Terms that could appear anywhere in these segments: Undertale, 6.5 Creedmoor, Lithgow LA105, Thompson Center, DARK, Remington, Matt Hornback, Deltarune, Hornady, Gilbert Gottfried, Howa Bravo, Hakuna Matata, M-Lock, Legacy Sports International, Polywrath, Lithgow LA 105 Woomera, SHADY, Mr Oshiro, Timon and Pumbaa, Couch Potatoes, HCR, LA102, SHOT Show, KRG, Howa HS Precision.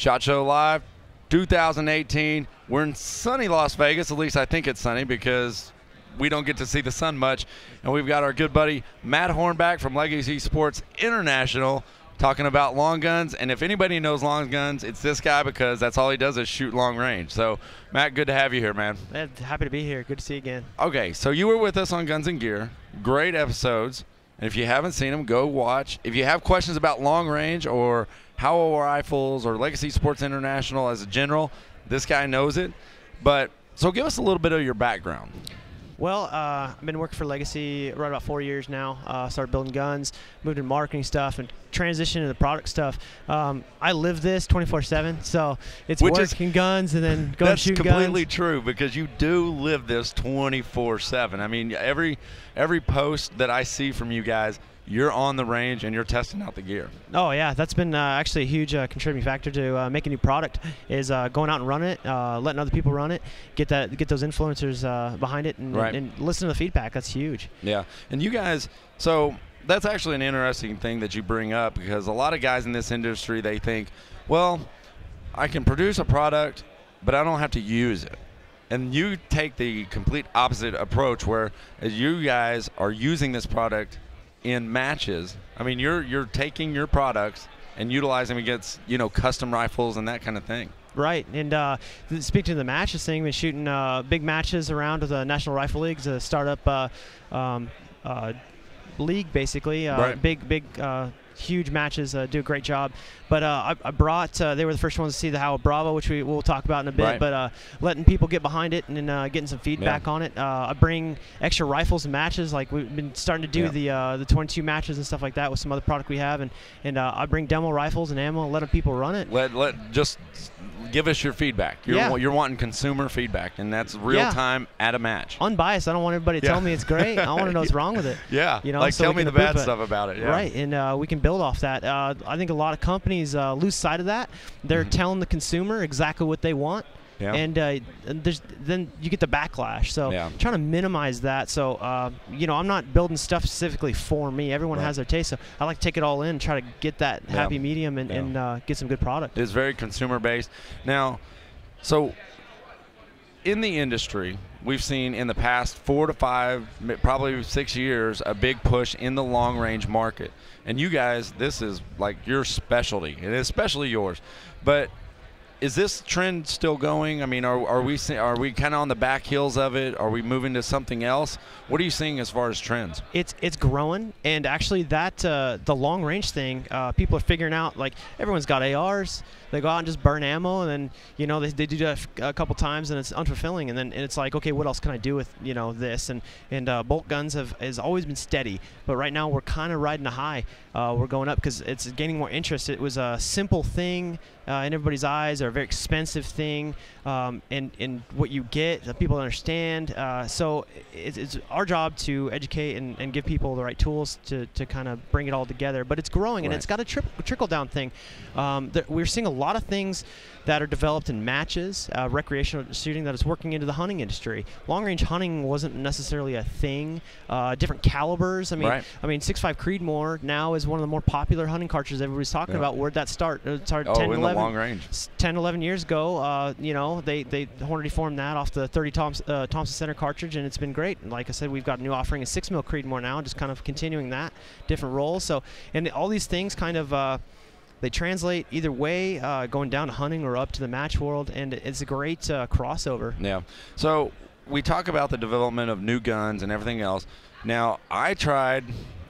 SHOT Show Live 2018. We're in sunny Las Vegas. At least I think it's sunny because we don't get to see the sun much. And we've got our good buddy Matt Hornback from Legacy Sports International talking about long guns. And if anybody knows long guns, it's this guy, because that's all he does is shoot long range. So, Matt, good to have you here, man. Happy to be here. Good to see you again. Okay, so you were with us on Guns and Gear. Great episodes. And if you haven't seen them, go watch. If you have questions about long range or Howa rifles or Legacy Sports International as a general, this guy knows it. But so give us a little bit of your background. Well, I've been working for Legacy right about 4 years now. Started building guns, moved into marketing stuff, and transitioned to the product stuff. I live this 24/7, so it's working guns and then going and shooting guns. That's completely true, because you do live this 24/7. I mean, every post that I see from you guys, you're on the range and you're testing out the gear. Oh yeah, that's been actually a huge contributing factor to making a new product, is going out and running it, letting other people run it, get those influencers behind it, and, right, and listen to the feedback. That's huge. Yeah, and you guys, so that's actually an interesting thing that you bring up, because a lot of guys in this industry, they think, well, I can produce a product, but I don't have to use it. And you take the complete opposite approach, where you guys are using this product in matches. I mean, you're taking your products and utilizing them against, you know, custom rifles and that kind of thing. Right, and speaking to the matches thing, we're shooting big matches around with the National Rifle League, the startup league, basically. Right. Huge matches, do a great job. But I brought, they were the first ones to see the Howa Bravo, which we'll talk about in a bit, right, but letting people get behind it and then getting some feedback, yeah, on it. I bring extra rifles and matches, like we've been starting to do, yeah, the 22 matches and stuff like that with some other product we have, and I bring demo rifles and ammo and let people run it. Just give us your feedback. You're wanting consumer feedback, and that's real, yeah, time at a match. Unbiased. I don't want everybody to, yeah, tell me it's great. I want to know what's wrong with it. Yeah, you know, like, so tell me the bad stuff about it. Yeah. Right, and we can build off that. I think a lot of companies lose sight of that. They're telling the consumer exactly what they want, yeah, and then you get the backlash. So, yeah, trying to minimize that. So, you know, I'm not building stuff specifically for me. Everyone, right, has their taste. So I like to take it all in, try to get that, yeah, happy medium and, yeah, and get some good product. It's very consumer-based. Now, so in the industry, we've seen in the past 4 to 5, probably 6 years, a big push in the long-range market. And you guys, this is like your specialty, and especially yours. But is this trend still going? I mean, are we kind of on the back heels of it? Are we moving to something else? What are you seeing as far as trends? It's growing, and actually that the long range thing, people are figuring out, like, everyone's got ARs. They go out and just burn ammo, and then, you know, they do that a couple times, and it's unfulfilling. And then it's like, okay, what else can I do with, you know, this? And bolt guns has always been steady, but right now we're kind of riding a high. We're going up because it's gaining more interest. It was a simple thing in everybody's eyes, or a very expensive thing, and what you get, the people understand. So it's our job to educate and give people the right tools to kind of bring it all together. But it's growing, right, and it's got a trickle-down thing. We're seeing a lot of things that are developed in matches, recreational shooting that is working into the hunting industry. Long-range hunting wasn't necessarily a thing. Different calibers. I mean, right, I mean, 6.5 Creedmoor now is one of the more popular hunting cartridges everybody's talking, yeah, about. Where'd that start? It started 10, 11 years ago. You know, they Hornady formed that off the 30 Thompson Center cartridge, and it's been great. And like I said, we've got a new offering in 6mm Creedmoor now, just kind of continuing that, different roles. So, and all these things kind of they translate either way, going down to hunting or up to the match world, and it's a great crossover. Yeah. So we talk about the development of new guns and everything else. Now, I tried,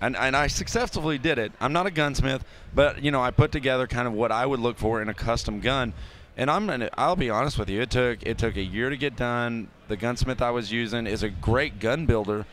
and I successfully did it. I'm not a gunsmith, but, you know, I put together kind of what I would look for in a custom gun. And I'll be honest with you, it took a year to get done. The gunsmith I was using is a great gun builder,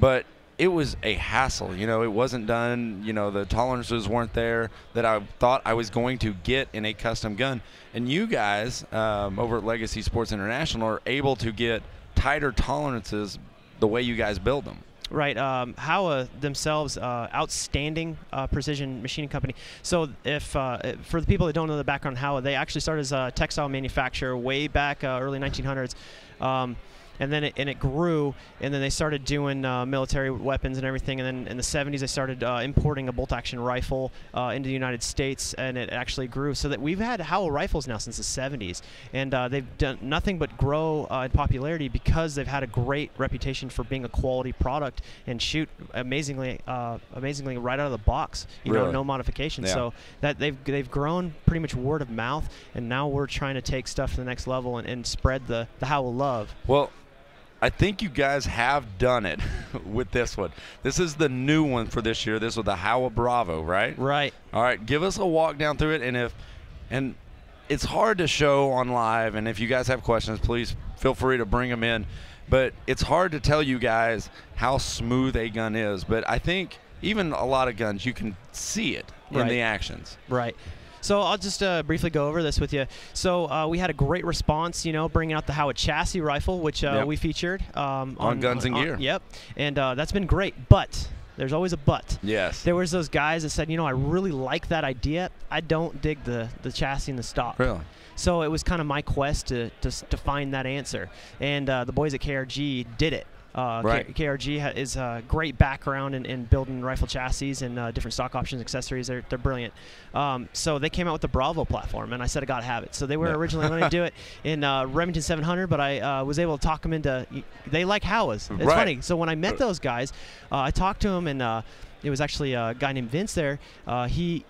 but it was a hassle. You know, it wasn't done. You know, the tolerances weren't there that I thought I was going to get in a custom gun. And you guys over at Legacy Sports International are able to get tighter tolerances the way you guys build them. Right, Howa themselves, outstanding precision machining company. So, if for the people that don't know the background of Howa, they actually started as a textile manufacturer way back early 1900s. and then it grew, and then they started doing military weapons and everything, and then in the 70s they started importing a bolt-action rifle into the United States, and it actually grew so that we've had Howa rifles now since the 70s, and they've done nothing but grow in popularity because they've had a great reputation for being a quality product and shoot amazingly, amazingly right out of the box, you know, no modifications. Yeah. So that they've grown pretty much word of mouth, and now we're trying to take stuff to the next level and spread the Howa love. Well, I think you guys have done it with this one. This is the new one for this year. This was the Howa Bravo, right? Right. All right, give us a walk down through it, and it's hard to show on live, and if you guys have questions, please feel free to bring them in. But it's hard to tell you guys how smooth a gun is, but I think even a lot of guns, you can see it in the actions. Right. So I'll just briefly go over this with you. So we had a great response, you know, bringing out the Howa chassis rifle, which we featured. On Guns and Gear. Yep, and that's been great, but there's always a but. Yes. There was those guys that said, you know, I really like that idea. I don't dig the chassis and the stock. Really? So it was kind of my quest to find that answer, and the boys at KRG did it. KRG is a great background in building rifle chassis and different stock options, accessories. They're brilliant. So they came out with the Bravo platform, and I said I gotta have it. So they were originally going to do it in Remington 700, but I was able to talk them into. They like Howas. It's funny. So when I met those guys, I talked to them, and it was actually a guy named Vince there. He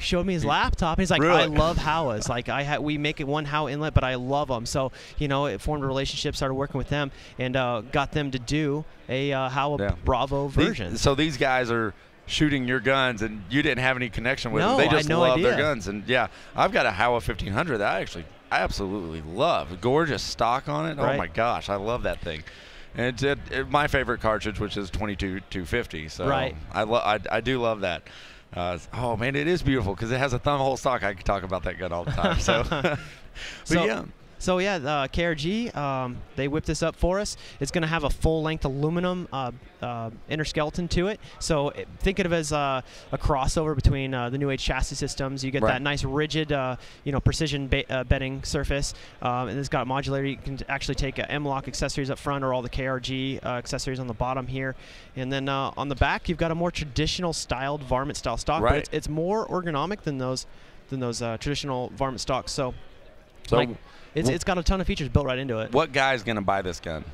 showed me his laptop. He's like, I love Howas. Like we make it one Howa inlet, but I love them. So you know, it formed a relationship, started working with them, and got them to do a Howa Bravo version. So these guys are shooting your guns, and you didn't have any connection with them. They just love their guns, and yeah, I've got a Howa 1500 that I actually absolutely love. Gorgeous stock on it. Oh my gosh, I love that thing. And it's my favorite cartridge, which is 22-250. So I do love that. Oh man, it is beautiful because it has a thumb hole stock. I could talk about that gun all the time. So, KRG, they whipped this up for us. It's going to have a full-length aluminum inner skeleton to it. So think of it as a crossover between the new age chassis systems. You get that nice rigid, you know, precision bedding surface, and it's got a modulator. You can actually take M-Lock accessories up front, or all the KRG accessories on the bottom here, and then on the back you've got a more traditional styled varmint style stock. But it's more ergonomic than those traditional varmint stocks. So like, it's got a ton of features built right into it. What guy's going to buy this gun?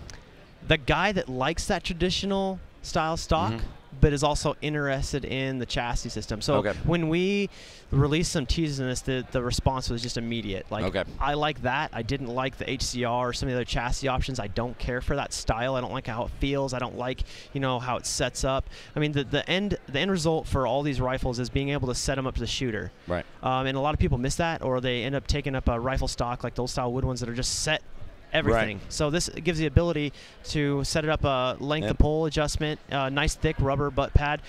The guy that likes that traditional style stock, but is also interested in the chassis system. So when we released some teases in this, the response was just immediate. Like, I like that. I didn't like the HCR or some of the other chassis options. I don't care for that style. I don't like how it feels. I don't like, you know, how it sets up. I mean, the end result for all these rifles is being able to set them up to the shooter. Right. And a lot of people miss that, or they end up taking up a rifle stock like the old style wood ones that are just set everything. So this gives the ability to set it up a length of pole adjustment, nice thick rubber butt pad,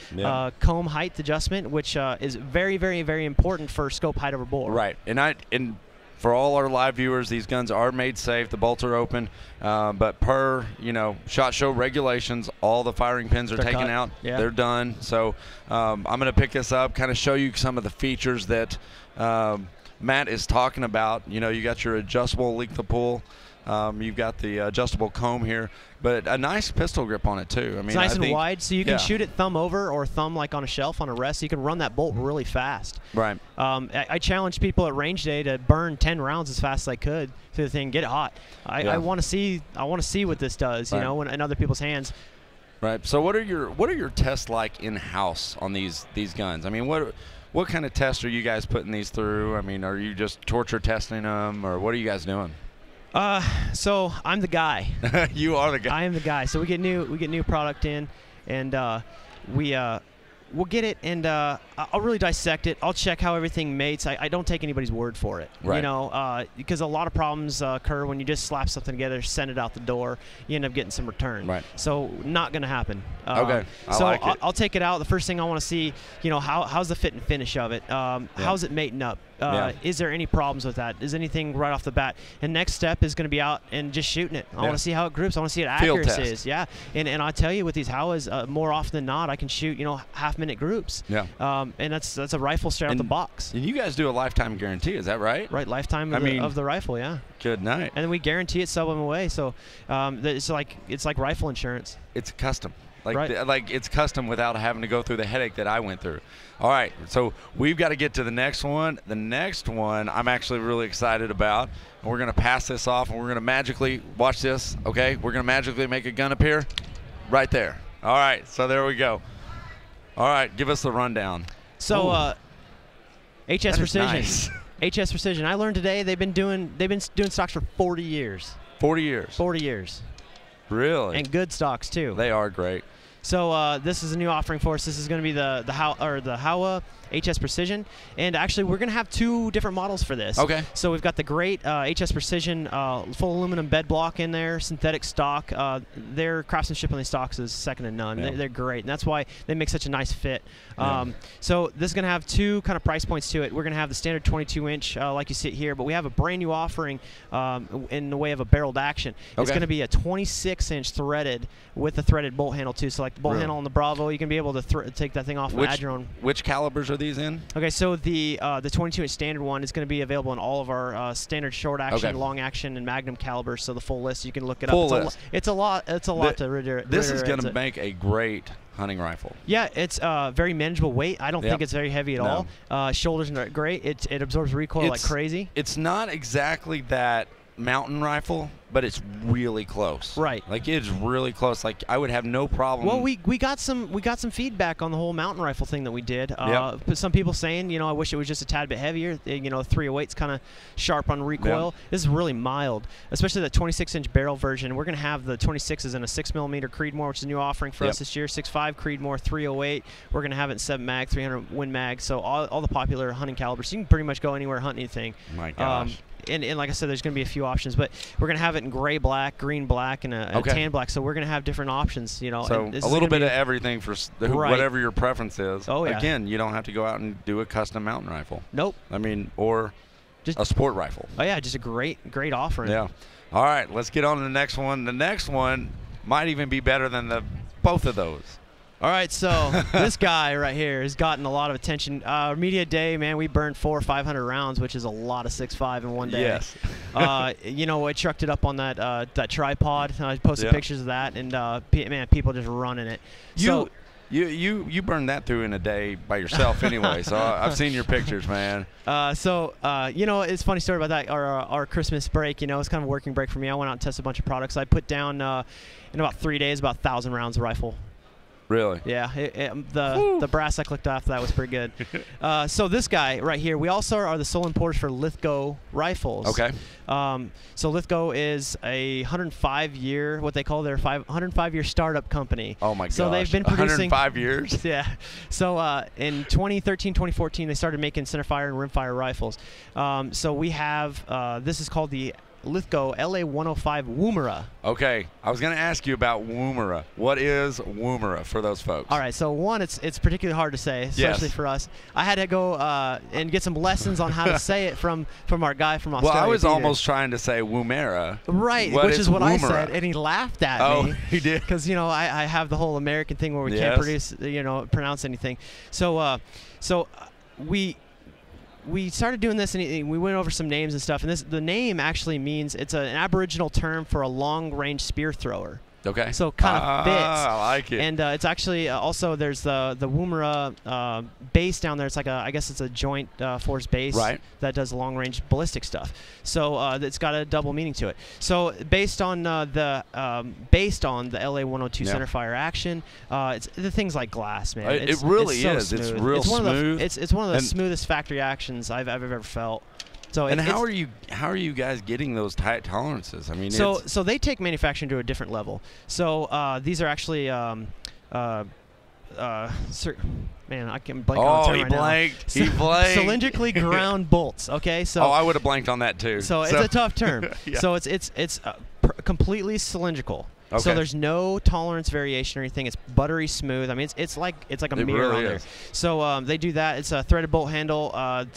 comb height adjustment, which is very, very, very important for scope height over bore. Right, and for all our live viewers, these guns are made safe. The bolts are open, but per SHOT Show regulations, all the firing pins are taken out. Yeah. They're done. So I'm going to pick this up, kind of show you some of the features that Matt is talking about. You know, you got your adjustable length of pull. You've got the adjustable comb here, but a nice pistol grip on it too. I mean, it's nice and wide, so you can shoot it thumb over or thumb like on a shelf on a rest. So you can run that bolt really fast. Right. I challenged people at range day to burn 10 rounds as fast as I could through the thing. Get it hot. I want to see. I want to see what this does. You know, in other people's hands. Right. So what are your tests like in house on these guns? I mean, what kind of tests are you guys putting these through? I mean, are you just torture testing them, or what are you guys doing? So I'm the guy. You are the guy. I am the guy. So we get new product in, and we'll get it, and I'll really dissect it. I'll check how everything mates. I don't take anybody's word for it, you know, because a lot of problems occur when you just slap something together, send it out the door, you end up getting some return. Right. So not going to happen. So I'll take it out. The first thing I want to see, you know, how's the fit and finish of it? How's it mating up? Is there any problems with that? Is anything right off the bat? And next step is going to be out and just shooting it. I want to see how it groups. I want to see what accuracy is. Yeah. And I tell you, with these Howas, more often than not, I can shoot, you know, half-minute groups. Yeah. And that's a rifle straight out the box. And you guys do a lifetime guarantee, is that right? Right, lifetime of the rifle, yeah. Good night. And then we guarantee it, sell them away. So it's like rifle insurance. It's custom. Like, like it's custom without having to go through the headache that I went through. All right, so we've got to get to the next one. The next one I'm actually really excited about. And we're going to pass this off, and we're going to magically, watch this, okay? We're going to magically make a gun appear right there. All right, so there we go. All right, give us the rundown. So HS Precision. Nice. HS Precision. I learned today they've been doing stocks for 40 years. 40 years. 40 years. Really? And good stocks too. They are great. So this is a new offering for us. This is going to be the Howa HS Precision, and actually we're going to have two different models for this. Okay. So we've got the great HS Precision full aluminum bed block in there, synthetic stock. Their craftsmanship on these stocks is second to none. Yeah. They're great, and that's why they make such a nice fit. So this is going to have two kind of price points to it. We're going to have the standard 22-inch like you see here, but we have a brand new offering in the way of a barreled action. Okay. It's going to be a 26-inch threaded with a threaded bolt handle too. So like the bolt handle on the Bravo, you can be able to take that thing off and add your own. Which calibers are these in? Okay, so the 22-inch standard one is going to be available in all of our standard short action, long action, and magnum calibers. So the full list, you can look it up. It's a lot to reiterate. This is going to make a great hunting rifle. Yeah, it's very manageable weight. I don't think it's very heavy at all. Shoulders are great. It absorbs recoil like crazy. It's not exactly that mountain rifle, but it's really close. Right. Like it's really close. Like I would have no problem. Well, we got some feedback on the whole mountain rifle thing that we did. But some people saying, you know, I wish it was just a tad bit heavier. You know, 308's kind of sharp on recoil. Yeah. This is really mild, especially the 26-inch barrel version. We're going to have the 26s in a 6mm Creedmoor, which is a new offering for us this year. 6.5 Creedmoor, 308. We're going to have it in 7 mag, 300 Win mag. So all the popular hunting calibers. You can pretty much go anywhere, hunt anything. My gosh. And like I said, there's going to be a few options, but we're going to have it in gray black, green black, and a tan black. So we're going to have different options, you know. So a little bit of everything for whatever your preference is. Oh, yeah. Again, you don't have to go out and do a custom mountain rifle. Nope. I mean, or just a sport rifle. Oh, yeah, just a great offering. Yeah. All right, let's get on to the next one. The next one might even be better than both of those. All right, so this guy right here has gotten a lot of attention. Media day, man, we burned 400 or 500 rounds, which is a lot of 6.5 in one day. Yes. You know, I trucked it up on that that tripod. I posted pictures of that, and man, people just running it. You burned that through in a day by yourself anyway, so I've seen your pictures, man. You know, it's a funny story about that. Our Christmas break, you know, it's kind of a working break for me. I went out and tested a bunch of products. I put down, in about 3 days, about 1,000 rounds of rifle. Really? Yeah. The brass I clicked off, that was pretty good. So this guy right here, we also are the sole importers for Lithgow rifles. Okay. So Lithgow is a 105-year, what they call their 105-year startup company. Oh, my gosh. So they've been producing. 105 years? Yeah. So in 2013, 2014, they started making centerfire and rimfire rifles. So we have, this is called the Lithgow LA 105 Woomera. Okay, I was going to ask you about Woomera. What is Woomera for those folks? All right, so one, it's particularly hard to say, especially for us. I had to go and get some lessons on how to say it from our guy from Australia. Well, I was almost trying to say Woomera. Right, which is what Woomera? I said, and he laughed at me. Oh, he did. Because, you know, I have the whole American thing where we can't pronounce anything. So, we started doing this, and we went over some names and stuff. And the name actually means it's an Aboriginal term for a long-range spear thrower. Okay. So it kind of fits. I like it. And it's actually also there's the Woomera base down there. It's like I guess it's a joint force base that does long-range ballistic stuff. So it's got a double meaning to it. So based on the LA102 centerfire action, it's the things like glass, man. It's, it really is. So it's real smooth. It's one of the smoothest factory actions I've ever felt. So and how are you guys getting those tight tolerances? I mean, so they take manufacturing to a different level. So these are actually man, I can blank on the term right now. He blanked. Cylindrically ground bolts. Okay, so I would have blanked on that too. So it's a tough term. So it's completely cylindrical. Okay. So there's no tolerance variation or anything. It's buttery smooth. I mean, it's like a mirror on there. So they do that. It's a threaded bolt handle,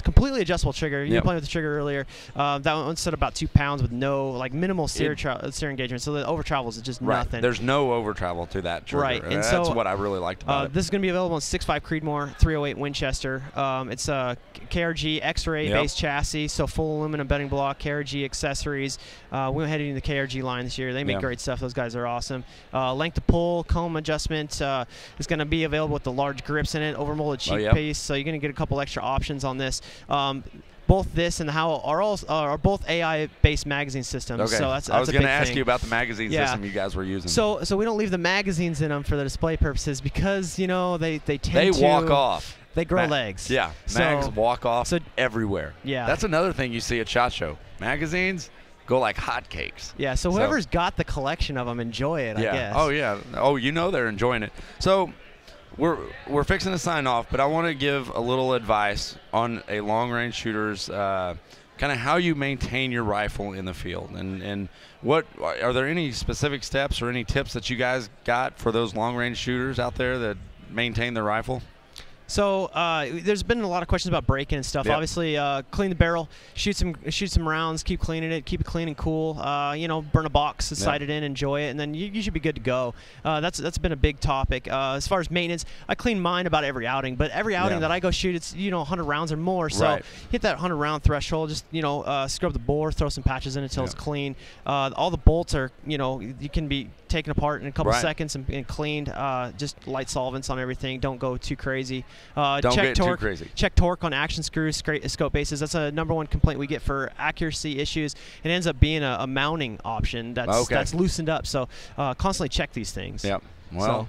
completely adjustable trigger. You were playing with the trigger earlier. That one stood about 2 pounds with no minimal steer engagement. So the over travel is just nothing. There's no over travel to that trigger. Right. And that's what I really liked about it. This is going to be available in 6.5 Creedmoor 308 Winchester. It's a KRG X-Ray based chassis, so full aluminum bedding block, KRG accessories. We went ahead into the KRG line this year. They make great stuff. Those guys are awesome. Length of pull, comb adjustment is going to be available with the large grips in it, overmolded cheek piece. So you're going to get a couple extra options on this. Both this and the Howa are both AI-based magazine systems. Okay. So that's I was going to ask you about the magazine system you guys were using. So we don't leave the magazines in them for the display purposes because, you know, they tend to walk off. They grow legs. Yeah, mags walk off everywhere. Yeah, that's another thing you see at SHOT Show. Magazines go like hotcakes. Yeah, so whoever's got the collection of them, enjoy it, I guess. Oh, yeah. Oh, you know they're enjoying it. So we're fixing to sign off, but I want to give a little advice on a long-range shooter's kind of how you maintain your rifle in the field. And what are there any specific steps or any tips that you guys got for those long-range shooters out there that maintain their rifle? So there's been a lot of questions about break-in and stuff. Obviously, clean the barrel, shoot some rounds, keep cleaning it, keep it clean and cool. You know, burn a box, sight it in, enjoy it, and then you should be good to go. That's been a big topic. As far as maintenance, I clean mine about every outing, but every outing that I go shoot, it's 100 rounds or more. So hit that 100 round threshold. Just scrub the bore, throw some patches in until it's clean. All the bolts are you can be taken apart in a couple seconds and cleaned. Just light solvents on everything. Don't go too crazy. Don't check torque. Too crazy. Check torque on action screws, scope bases. That's a #1 complaint we get for accuracy issues. It ends up being a mounting option that's loosened up. So constantly check these things. Yep. Well,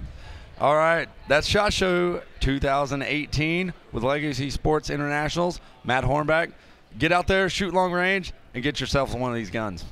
all right. That's SHOT Show 2018 with Legacy Sports International's Matt Hornback. Get out there, shoot long range, and get yourself one of these guns.